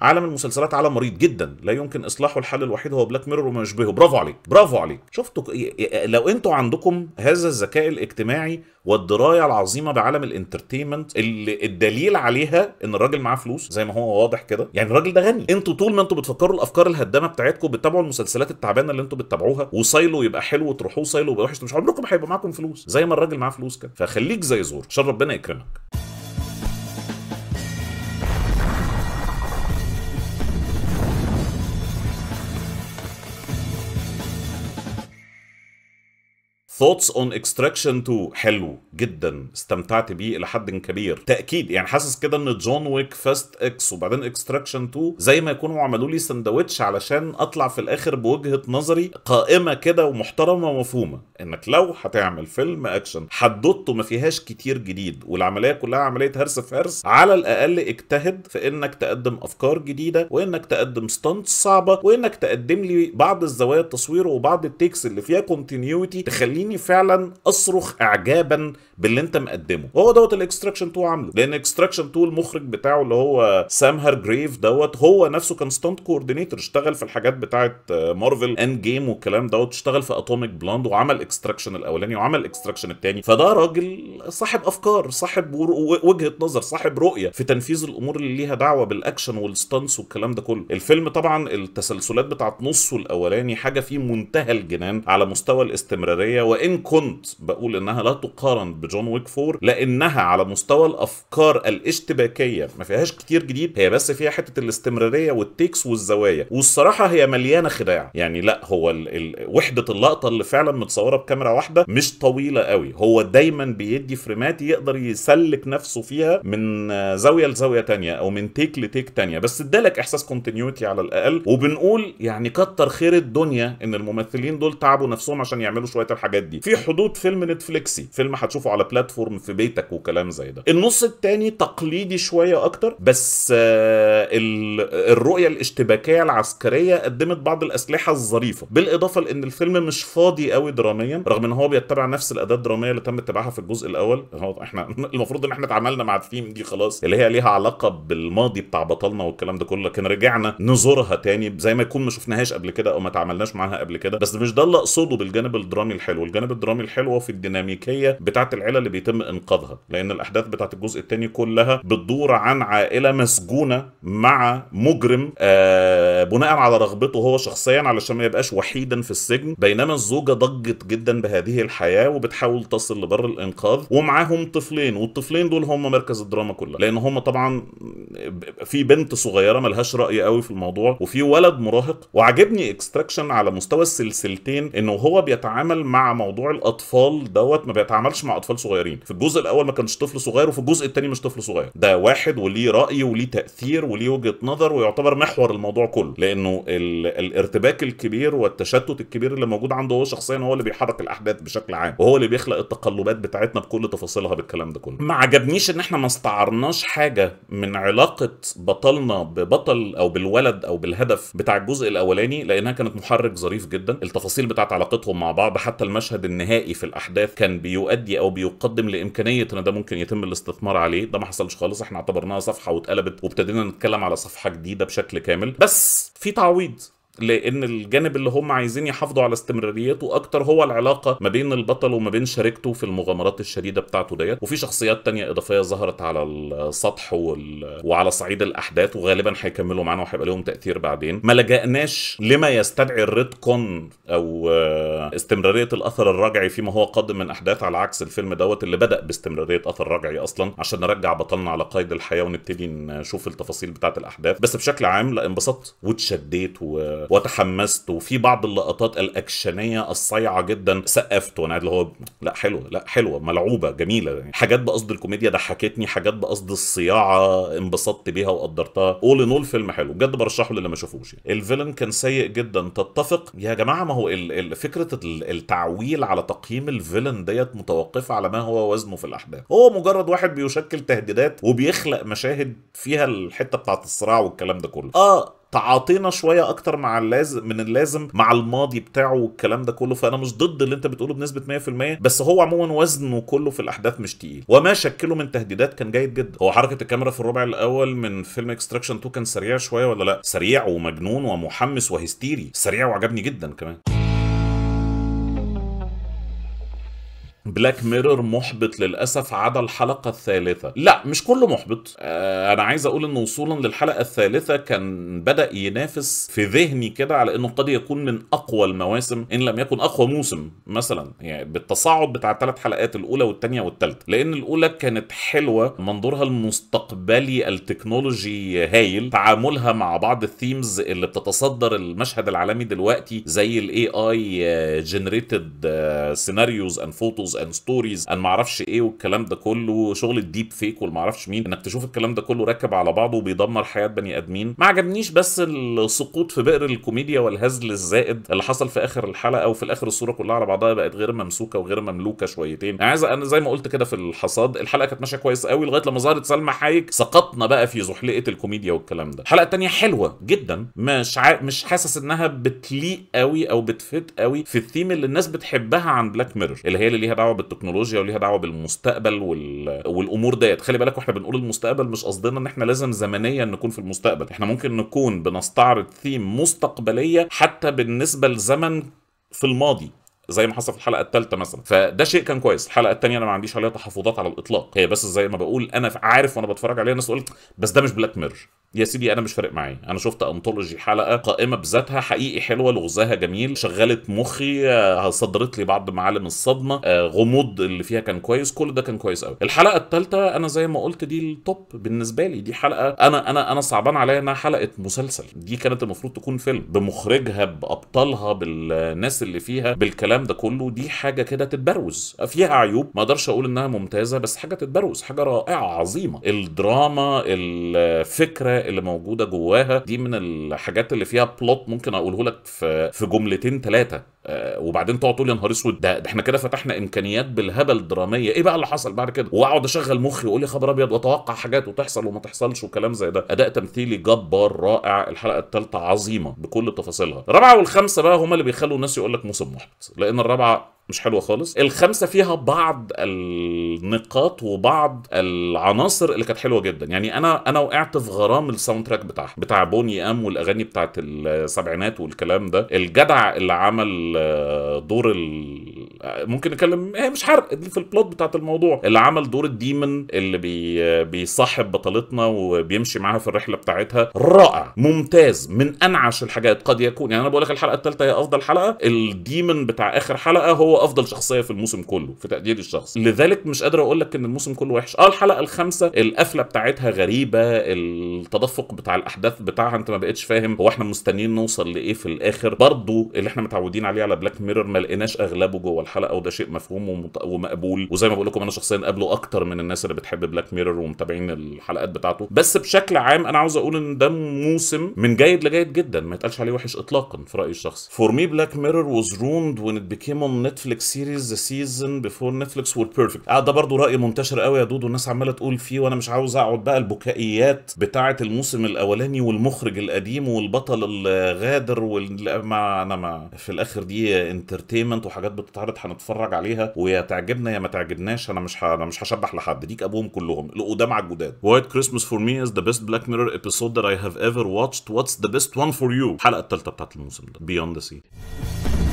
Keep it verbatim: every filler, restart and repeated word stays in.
عالم المسلسلات عالم مريض جدا لا يمكن اصلاحه، الحل الوحيد هو بلاك ميرور وما يشبهه. برافو عليك، برافو عليك. شفتوا لو انتوا عندكم هذا الذكاء الاجتماعي والدرايه العظيمه بعالم الانترتينمنت اللي الدليل عليها ان الراجل معاه فلوس زي ما هو واضح كده، يعني الراجل ده غني. انتوا طول ما انتوا بتفكروا الافكار الهدامه بتاعتكم، بتتابعوا المسلسلات التعبانه اللي انتوا بتتابعوها، وصايله يبقى حلو وتروحوه صايله يبقى وحش، مش عمركم هيبقى معاكم فلوس زي ما الراجل معاه فلوس كده. فخليك زي زور، ان شاء الله ربنا يكرمك. Thoughts on Extraction تو حلو جدا، استمتعت بيه الى حد كبير. تاكيد يعني حاسس كده ان جون ويك، فاست اكس، وبعدين اكستراكشن تو زي ما يكونوا عملوا لي سندوتش علشان اطلع في الاخر بوجهه نظري قائمه كده ومحترمه ومفهومه، انك لو هتعمل فيلم اكشن حددته ما فيهاش كتير جديد والعمليه كلها عمليه هرس في هرس، على الاقل اجتهد في انك تقدم افكار جديده، وانك تقدم ستانت صعبه، وانك تقدم لي بعض الزوايا التصوير وبعض التيكس اللي فيها كونتينيوتي تخليني فعلا اصرخ اعجابا باللي انت مقدمه. وهو دوت الاكستراكشن تو عامله، لان اكستراكشن تو المخرج بتاعه اللي هو سام هارجريف دوت هو نفسه كان ستانت كوردينيتور، اشتغل في الحاجات بتاعه مارفل اند جيم والكلام دوت، اشتغل في اتوميك بلوند، وعمل اكستراكشن الاولاني وعمل اكستراكشن الثاني. فده راجل صاحب افكار، صاحب وجهه نظر، صاحب رؤيه في تنفيذ الامور اللي ليها دعوه بالاكشن والستانس والكلام ده كله. الفيلم طبعا التسلسلات بتاعه نصه الاولاني حاجه في منتهى الجنان على مستوى الاستمراريه، وان كنت بقول انها لا تقارن بجون ويك فور لانها على مستوى الافكار الاشتباكيه ما فيهاش كتير جديد، هي بس فيها حته الاستمراريه والتيكس والزوايا، والصراحه هي مليانه خداع. يعني لا هو ال ال وحده اللقطه اللي فعلا متصوره بكاميرا واحده مش طويله قوي، هو دايما بيدي فريمات يقدر يسلك نفسه فيها من زاويه لزاويه ثانيه او من تيك لتيك ثانيه، بس ادالك احساس كونتينيوتي على الاقل. وبنقول يعني كتر خير الدنيا ان الممثلين دول تعبوا نفسهم عشان يعملوا شويه الحاجات دي في حدود فيلم نتفليكسي، فيلم هتشوفه على بلاتفورم في بيتك وكلام زي ده. النص الثاني تقليدي شويه اكتر، بس الرؤيه الاشتباكيه العسكريه قدمت بعض الاسلحه الظريفه، بالاضافه لان الفيلم مش فاضي قوي دراميا، رغم ان هو بيتبع نفس الاداه الدراميه اللي تم اتباعها في الجزء الاول. هو احنا المفروض ان احنا اتعاملنا مع الثيم دي خلاص اللي هي ليها علاقه بالماضي بتاع بطلنا والكلام ده كله، لكن رجعنا نزورها ثاني زي ما يكون ما شفناهاش قبل كده او ما تعاملناش معاها قبل كده. بس مش ده اللي اقصده بالجانب الدرامي الحلو. الجانب الدرامي الحلو في الديناميكيه بتاعه العيله اللي بيتم انقاذها، لان الاحداث بتاعه الجزء الثاني كلها بتدور عن عائله مسجونه مع مجرم آه بناء على رغبته هو شخصيا علشان ما يبقاش وحيدا في السجن، بينما الزوجه ضجت جدا بهذه الحياه وبتحاول تصل لبر الانقاذ، ومعاهم طفلين، والطفلين دول هم مركز الدراما كلها، لان هم طبعا في بنت صغيره ملهاش راي قوي في الموضوع، وفي ولد مراهق. وعجبني اكستراكشن على مستوى السلسلتين انه هو بيتعامل مع موضوع الاطفال دوت، ما بيتعاملش مع اطفال صغيرين. في الجزء الاول ما كانش طفل صغير، وفي الجزء الثاني مش طفل صغير، ده واحد وليه راي وليه تاثير وليه وجهه نظر، ويعتبر محور الموضوع كله، لانه الارتباك الكبير والتشتت الكبير اللي موجود عنده هو شخصيا هو اللي بيحرك الاحداث بشكل عام، وهو اللي بيخلق التقلبات بتاعتنا بكل تفاصيلها بالكلام ده كله. ما عجبنيش ان احنا ما استعرناش حاجه من علاقه بطلنا ببطل او بالولد او بالهدف بتاع الجزء الاولاني، لانها كانت محرك ظريف جدا. التفاصيل بتاعت علاقتهم مع بعض، حتى المشهد النهائي في الاحداث كان بيؤدي او بيقدم لامكانيه ان ده ممكن يتم الاستثمار عليه، ده ما حصلش خالص. احنا اعتبرناها صفحه واتقلبت وابتدينا نتكلم على صفحه جديده بشكل كامل، بس في تعويض، لان الجانب اللي هم عايزين يحافظوا على استمراريته اكتر هو العلاقه ما بين البطل وما بين شركته في المغامرات الشديده بتاعته ديت. وفي شخصيات تانية اضافيه ظهرت على السطح وال... وعلى صعيد الاحداث، وغالبا هيكملوا معانا وهيبقى لهم تاثير بعدين. ما لجأناش لما يستدعي الريتكون او استمراريه الاثر الرجعي فيما هو قادم من احداث، على عكس الفيلم دوت اللي بدا باستمراريه اثر رجعي اصلا عشان نرجع بطلنا على قيد الحياه ونبتدي نشوف التفاصيل بتاعه الاحداث. بس بشكل عام لا، انبسطت واتشديت و... وتحمست، وفي بعض اللقطات الاكشنيه الصايعه جدا سقفت وانا اللي هو لا حلوه، لا حلوه ملعوبه جميله، يعني حاجات بقصد الكوميديا ضحكتني، حاجات بقصد الصياعه انبسطت بيها وقدرتها. اول ان اول فيلم حلو بجد، برشحه للي ما شافوش. يعني الفيلن كان سيء جدا، تتفق يا جماعه؟ ما هو فكره التعويل على تقييم الفيلن ديت متوقفه على ما هو وزنه في الاحداث، هو مجرد واحد بيشكل تهديدات وبيخلق مشاهد فيها الحته بتاعت الصراع والكلام ده كله. اه تعاطينا شويه اكتر مع اللازم من اللازم مع الماضي بتاعه والكلام ده كله. فانا مش ضد اللي انت بتقوله بنسبه مية في المية، بس هو عموما وزنه كله في الاحداث مش تقيل، وما شكله من تهديدات كان جيد جدا. هو حركه الكاميرا في الربع الاول من فيلم اكستراكشن اتنين كان سريع شويه ولا لا؟ سريع ومجنون ومحمس وهستيري، سريع وعجبني جدا كمان. بلاك ميرور محبط للاسف عدا الحلقه الثالثه. لا مش كله محبط، آه انا عايز اقول ان وصولا للحلقه الثالثه كان بدا ينافس في ذهني كده على انه قد يكون من اقوى المواسم ان لم يكن اقوى موسم مثلا، يعني بالتصاعد بتاع الثلاث حلقات الاولى والثانيه والثالثه، لان الاولى كانت حلوه، منظورها المستقبلي التكنولوجي هايل، تعاملها مع بعض الثيمز اللي بتتصدر المشهد العالمي دلوقتي زي الاي اي جنريتد سيناريوز اند فوتوز ان ستوريز ان معرفش ايه والكلام ده كله، شغل الديب فيك والمعرفش مين، انك تشوف الكلام ده كله راكب على بعضه وبيدمر حياه بني ادمين. ما عجبنيش بس السقوط في بئر الكوميديا والهزل الزائد اللي حصل في اخر الحلقه، وفي الاخر الصوره كلها على بعضها بقت غير ممسوكه وغير مملوكه شويتين. عايز انا زي ما قلت كده في الحصاد، الحلقه كانت ماشيه كويس قوي لغايه لما ظهرت سلمى حايك، سقطنا بقى في زحلقه الكوميديا والكلام ده. الحلقه الثانيه حلوه جدا، مش ع... مش حاسس انها بتليق قوي او بتفيد قوي في الثيم اللي الناس بتحبها عن بلاك ميرور، اللي هي اللي ليها دعوه بالتكنولوجيا وليها دعوه بالمستقبل وال... والامور ديت. خلي بالك واحنا بنقول المستقبل مش قصدنا ان احنا لازم زمنيا نكون في المستقبل، احنا ممكن نكون بنستعرض ثيم مستقبليه حتى بالنسبه لزمن في الماضي زي ما حصل في الحلقه الثالثه مثلا، فده شيء كان كويس. الحلقه الثانيه انا ما عنديش عليها تحفظات على الاطلاق، هي بس زي ما بقول انا عارف وانا بتفرج عليها الناس قلت بس ده مش بلاك ميرور. يا سيدي انا مش فارق معايا، انا شفت انطولوجي حلقه قائمه بذاتها، حقيقي حلوه، لغزها جميل، شغلت مخي، صدرت لي بعض معالم الصدمه، غموض اللي فيها كان كويس، كل ده كان كويس قوي. الحلقه الثالثه انا زي ما قلت دي التوب بالنسبه لي، دي حلقه انا انا انا صعبان عليا انها حلقه مسلسل، دي كانت المفروض تكون فيلم بمخرجها بابطالها بالناس اللي فيها بالكلام ده كله. دي حاجه كده تتبروز، فيها عيوب ما اقدرش اقول انها ممتازه، بس حاجه تتبروز، حاجه رائعه عظيمه. الدراما الفكره اللي موجوده جواها دي من الحاجات اللي فيها بلوت ممكن اقوله لك في في جملتين ثلاثه أه وبعدين تقعد تقول يا نهار اسود، ده احنا كده فتحنا امكانيات بالهبل دراميه، ايه بقى اللي حصل بعد كده؟ واقعد اشغل مخي واقول يا خبر ابيض واتوقع حاجات وتحصل وما تحصلش وكلام زي ده. اداء تمثيلي جبار رائع، الحلقه الثالثه عظيمه بكل تفاصيلها. الرابعه والخامسه بقى هما اللي بيخلوا الناس يقول لك موسم محبط، لان الرابعه مش حلوه خالص، الخمسه فيها بعض النقاط وبعض العناصر اللي كانت حلوه جدا. يعني انا انا وقعت في غرام الساوند تراك بتاعها بتاع بوني ام والاغاني بتاعت السبعينات والكلام ده. الجدع اللي عمل دور ال... ممكن نتكلم هي مش حرق دي في البلوت بتاعت الموضوع، اللي عمل دور الديمن اللي بي... بيصاحب بطلتنا وبيمشي معاها في الرحله بتاعتها، رائع ممتاز، من انعش الحاجات قد يكون. يعني انا بقول لك الحلقه الثالثه هي افضل حلقه، الديمن بتاع اخر حلقه هو افضل شخصيه في الموسم كله في تقديري الشخصي، لذلك مش قادر اقول لك ان الموسم كله وحش. اه الحلقه الخامسه القفله بتاعتها غريبه، التدفق بتاع الاحداث بتاعها انت ما بقتش فاهم هو احنا مستنيين نوصل لايه في الاخر. برضو اللي احنا متعودين عليه على بلاك ميرور ما لقيناش اغلبه جوه الحلقه، وده شيء مفهوم ومت... ومقبول، وزي ما بقول لكم انا شخصيا قابله اكتر من الناس اللي بتحب بلاك ميرور ومتابعين الحلقات بتاعته. بس بشكل عام انا عاوز اقول ان ده موسم من جيد لجيد جدا، ما يتقالش عليه وحش اطلاقا في رايي الشخصي. فور مي بلاك ميرور واز روند وين ات بيكيم اون Netflix series the season before Netflix were perfect. اه ده برضه رأي منتشر قوي يا دودو، الناس عماله تقول فيه، وانا مش عاوز اقعد بقى البكائيات بتاعه الموسم الاولاني والمخرج القديم والبطل الغادر وال... ما انا ما في الاخر دي انترتينمنت وحاجات بتتعرض هنتفرج عليها ويا تعجبنا يا ما تعجبناش، انا مش ه... انا مش هشبح لحد، ديك ابوهم كلهم القدام على الجداد. White Christmas for me is the best Black Mirror episode that I have ever watched. What's the best one for you؟ الحلقه الثالثه بتاعه الموسم ده Beyond the Sea.